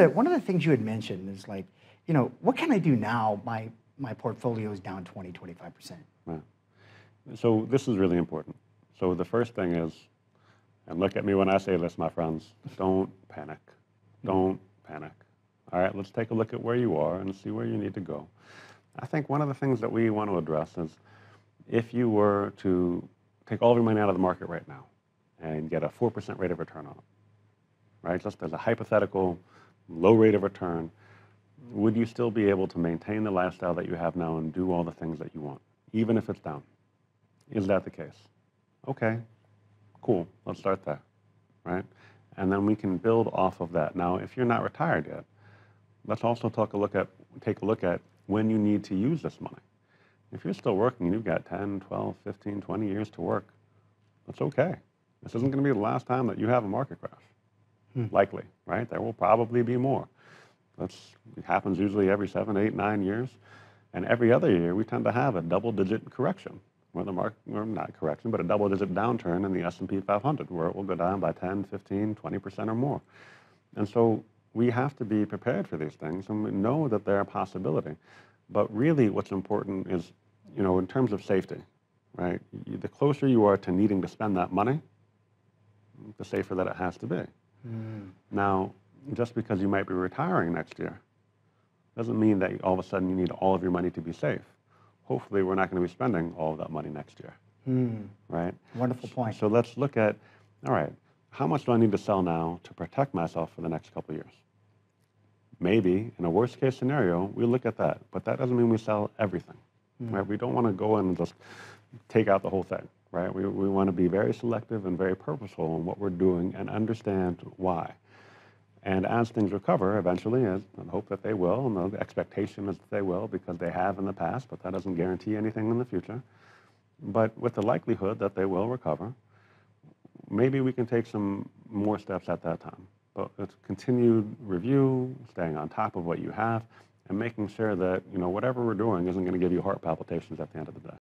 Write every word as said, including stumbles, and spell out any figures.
One of the things you had mentioned is like, you know, what can I do now? My, my portfolio is down twenty, twenty-five percent. Right. So this is really important. So the first thing is, and look at me when I say this, my friends, don't panic. Don't panic. All right, let's take a look at where you are and see where you need to go. I think one of the things that we want to address is if you were to take all of your money out of the market right now and get a four percent rate of return on it, right, just as a hypothetical low rate of return, would you still be able to maintain the lifestyle that you have now and do all the things that you want, even if it's down? Is that the case? Okay, cool, let's start there, right? And then we can build off of that. Now, if you're not retired yet, let's also take a look at, take a look at when you need to use this money. If you're still working and you've got ten, twelve, fifteen, twenty years to work, that's okay. This isn't gonna be the last time that you have a market crash. Likely, right? There will probably be more. That's, it happens usually every seven, eight, nine years. And every other year, we tend to have a double-digit correction, where the market, or not correction, but a double-digit downturn in the S and P five hundred, where it will go down by ten, fifteen, twenty percent or more. And so we have to be prepared for these things, and we know that they're a possibility. But really what's important is, you know, in terms of safety, right? The closer you are to needing to spend that money, the safer that it has to be. Mm. Now, just because you might be retiring next year doesn't mean that all of a sudden you need all of your money to be safe. Hopefully, we're not going to be spending all of that money next year, mm. right? Wonderful point. So let's look at, all right, how much do I need to sell now to protect myself for the next couple of years? Maybe, in a worst case scenario, we look at that, but that doesn't mean we sell everything, mm. right? We don't want to go in and just take out the whole thing. Right? We, we want to be very selective and very purposeful in what we're doing and understand why. And as things recover eventually, as, and hope that they will, and the expectation is that they will because they have in the past, but that doesn't guarantee anything in the future. But with the likelihood that they will recover, maybe we can take some more steps at that time. But it's continued review, staying on top of what you have, and making sure that, you know, whatever we're doing isn't going to give you heart palpitations at the end of the day.